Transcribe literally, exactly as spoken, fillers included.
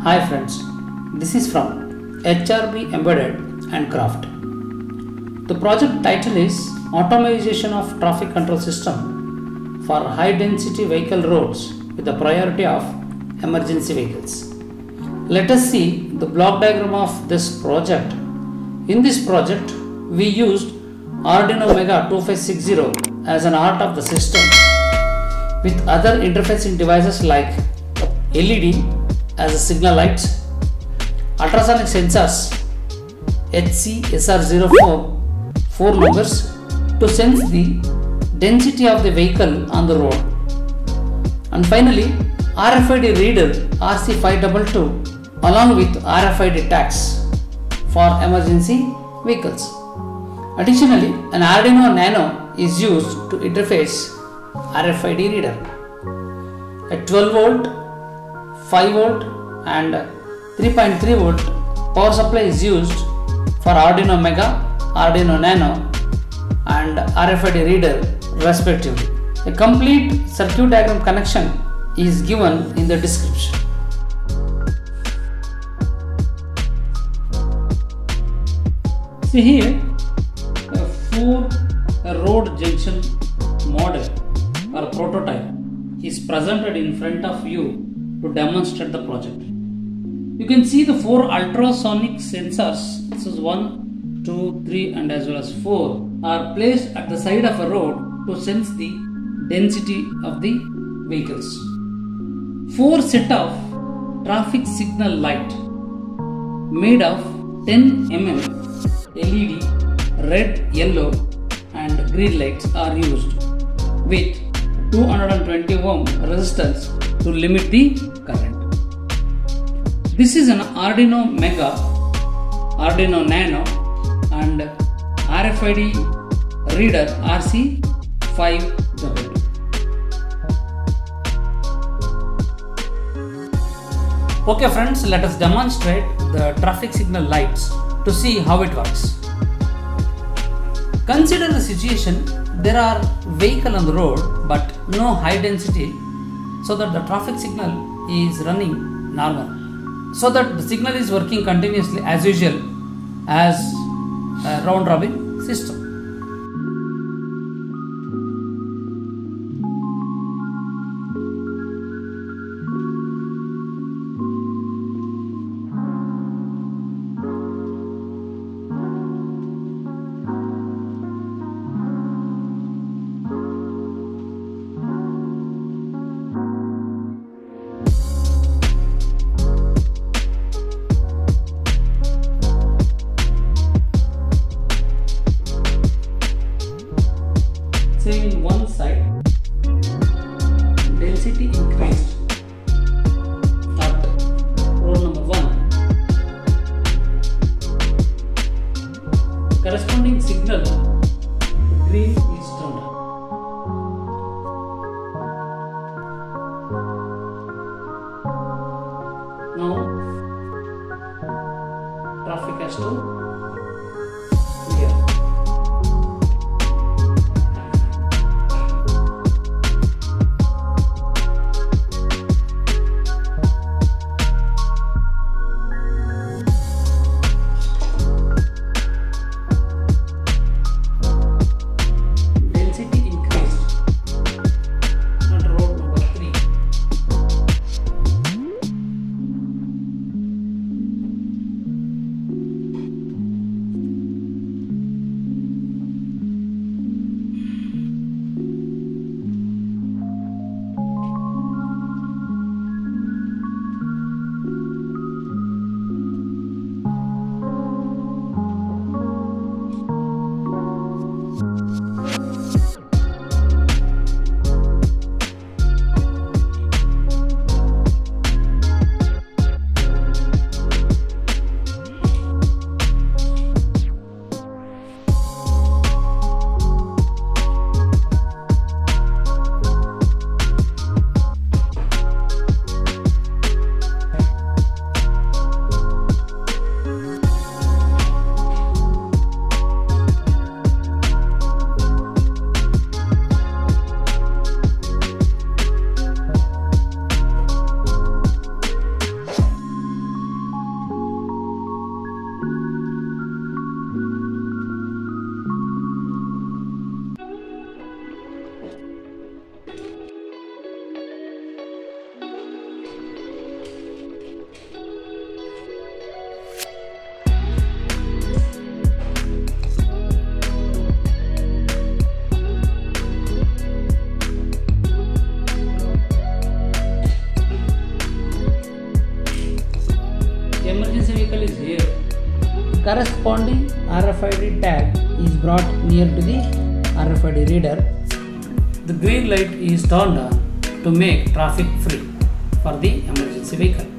Hi friends, this is from H R B Embedded and Craft. The project title is Automation of Traffic Control System for High Density Vehicle Roads with the Priority of Emergency Vehicles. Let us see the block diagram of this project. In this project, we used Arduino Mega twenty-five sixty as an art of the system with other interfacing devices like L E D as a signal lights, ultrasonic sensors H C S R zero four four loggers to sense the density of the vehicle on the road, and finally R F I D reader R C five twenty-two along with R F I D tags for emergency vehicles. Additionally, an Arduino Nano is used to interface R F I D reader. A twelve volt, five volt and three point three volt power supply is used for Arduino Mega, Arduino Nano and R F I D reader respectively. A complete circuit diagram connection is given in the description. See here, a four road junction model or prototype is presented in front of you to demonstrate the project. You can see the four ultrasonic sensors, this is one, two, three and as well as four, are placed at the side of a road to sense the density of the vehicles. Four set of traffic signal light made of ten millimeter L E D red, yellow and green lights are used with two hundred twenty ohm resistance to limit the current. This is an Arduino Mega, Arduino Nano and R F I D reader R C five twenty-two. Okay friends, let us demonstrate the traffic signal lights to see how it works. Consider the situation, there are vehicles on the road but no high density, so that the traffic signal is running normal, so that the signal is working continuously as usual as a round robin system. In one side, density increased at road number one. Corresponding signal green is turned on. Now traffic has to signal is here. Corresponding R F I D tag is brought near to the R F I D reader. The green light is turned on to make traffic free for the emergency vehicle.